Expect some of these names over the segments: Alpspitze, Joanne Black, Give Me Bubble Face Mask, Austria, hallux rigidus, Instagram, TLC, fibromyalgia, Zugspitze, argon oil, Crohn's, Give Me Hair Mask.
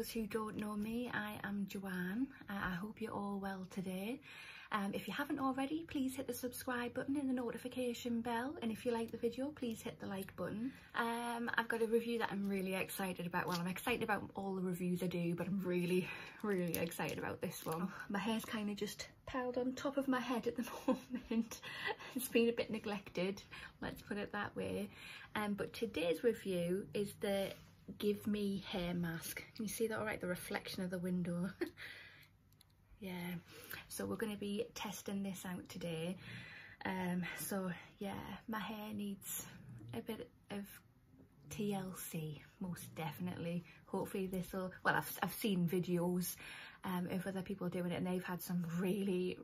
those who don't know me, I am Joanne. I hope you're all well today. If you haven't already, please hit the subscribe button and the notification bell, and if you like the video, please hit the like button. I've got a review that I'm really excited about. Well, I'm excited about all the reviews I do, but I'm really excited about this one. Oh, my hair's kind of just piled on top of my head at the moment. It's been a bit neglected, let's put it that way. But today's review is the Give Me Hair Mask. Can you see that all right? The reflection of the window. Yeah, so we're going to be testing this out today. So yeah, my hair needs a bit of TLC, most definitely. Hopefully this will, well, I've seen videos of other people doing it, and they've had some really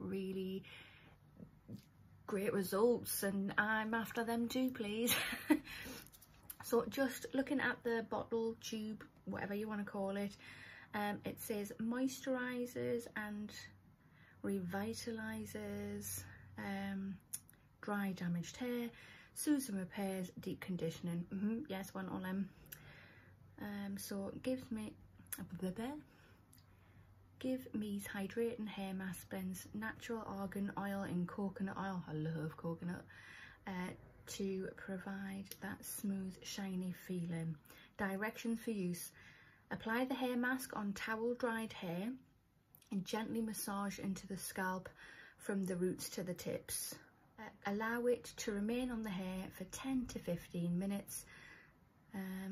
great results, and I'm after them too, please. So just looking at the bottle, tube, whatever you want to call it, it says moisturizes and revitalizes dry damaged hair, soothes and repairs, deep conditioning. Yes, one on them. So it gives me Give Me's hydrating hair mask blends natural argan oil and coconut oil. I love coconut. To provide that smooth, shiny feeling. Directions for use: apply the hair mask on towel dried hair and gently massage into the scalp from the roots to the tips. Allow it to remain on the hair for 10 to 15 minutes.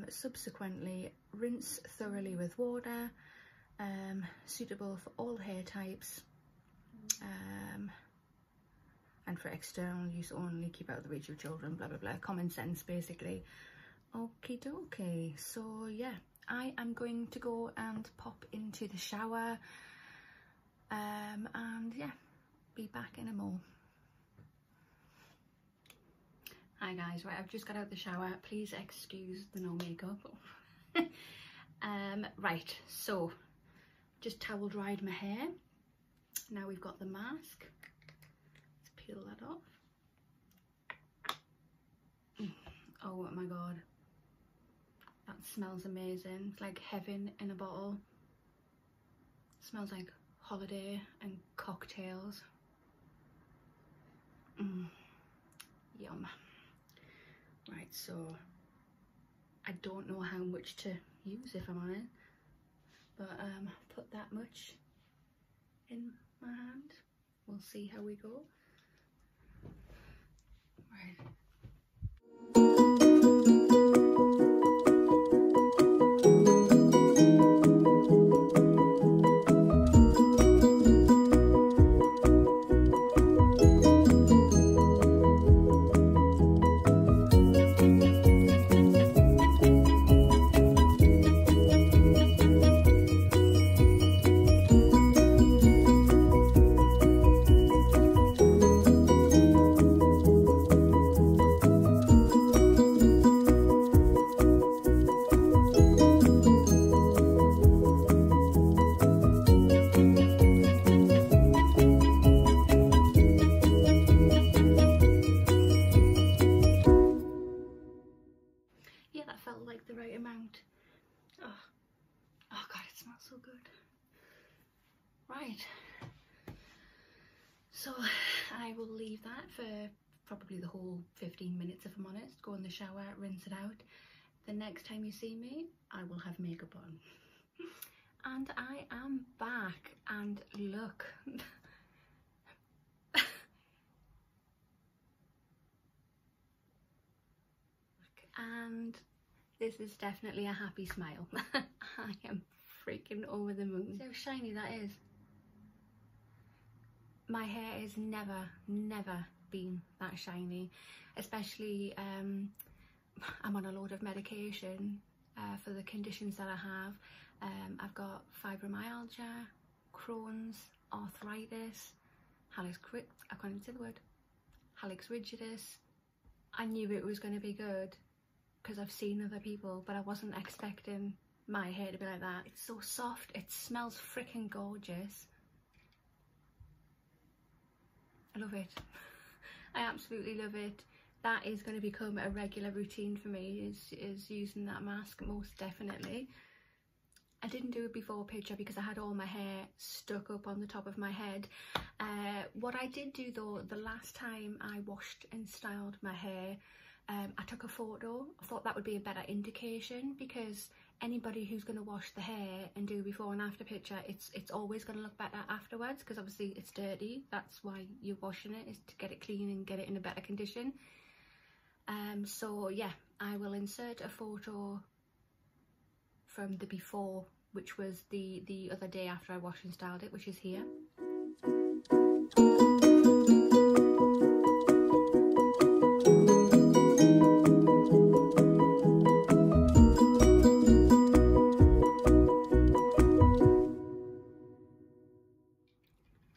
Subsequently, rinse thoroughly with water. Suitable for all hair types. And for external use only, keep out of the reach of children, blah, blah, blah. Common sense, basically. Okie dokie. So, yeah, I am going to go and pop into the shower. And, yeah, be back in a moment. Hi, guys. Right, I've just got out of the shower. Please excuse the no makeup. Right, so, just towel dried my hair. Now we've got the mask. Peel that off. Oh my god, that smells amazing. It's like heaven in a bottle. It smells like holiday and cocktails. Yum. Right, so I don't know how much to use, if I'm honest, but put that much in my hand. We'll see how we go. Right. So I will leave that for probably the whole 15 minutes if I'm honest. Go in the shower, rinse it out. The next time you see me, I will have makeup on. And I am back, and look. And this is definitely a happy smile. I am freaking over the moon. See how shiny that is. My hair has never been that shiny, especially I'm on a load of medication for the conditions that I have. I've got fibromyalgia, Crohn's, arthritis, I can't even say the word, hallux rigidus. I knew it was going to be good because I've seen other people, but I wasn't expecting my hair to be like that. It's so soft, it smells freaking gorgeous. I love it. I absolutely love it. That is going to become a regular routine for me, is using that mask, most definitely. I didn't do a before picture because I had all my hair stuck up on the top of my head. What I did do though, the last time I washed and styled my hair, I took a photo. I thought that would be a better indication, because anybody who's going to wash the hair and do before and after picture, it's always going to look better afterwards, because obviously it's dirty. That's why you're washing it, is to get it clean and get it in a better condition. So yeah, I will insert a photo from the before, which was the other day after I washed and styled it, which is here.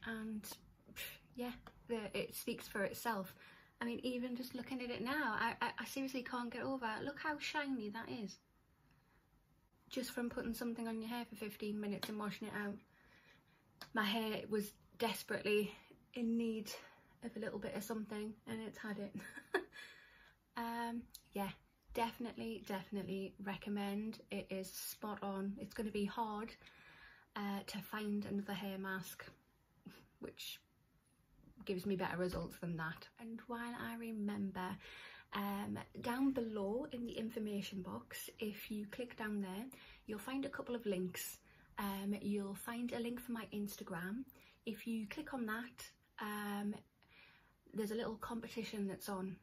And yeah, it speaks for itself. I mean, even just looking at it now, I seriously can't get over it. Look how shiny that is. Just from putting something on your hair for 15 minutes and washing it out. My hair was desperately in need of a little bit of something, and it's had it. Yeah, definitely recommend. It is spot on. It's going to be hard to find another hair mask which gives me better results than that. And while I remember, down below in the information box, if you click down there, you'll find a couple of links. You'll find a link for my Instagram. If you click on that, there's a little competition that's on.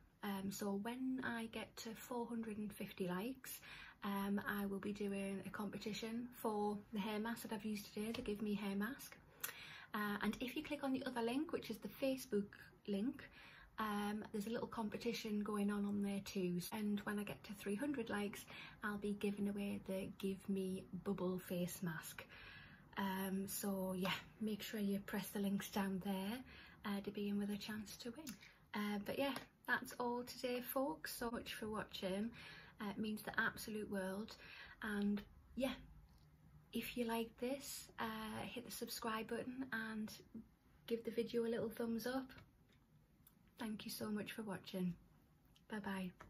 So when I get to 450 likes, I will be doing a competition for the hair mask that I've used today, the Give Me Hair Mask. And if you click on the other link, which is the Facebook link, there's a little competition going on there too. And when I get to 300 likes, I'll be giving away the Give Me Bubble Face Mask. So yeah, make sure you press the links down there to be in with a chance to win. But yeah, that's all today, folks. So much for watching. It means the absolute world. And yeah, if you like this, hit the subscribe button and give the video a little thumbs up. Thank you so much for watching. Bye bye.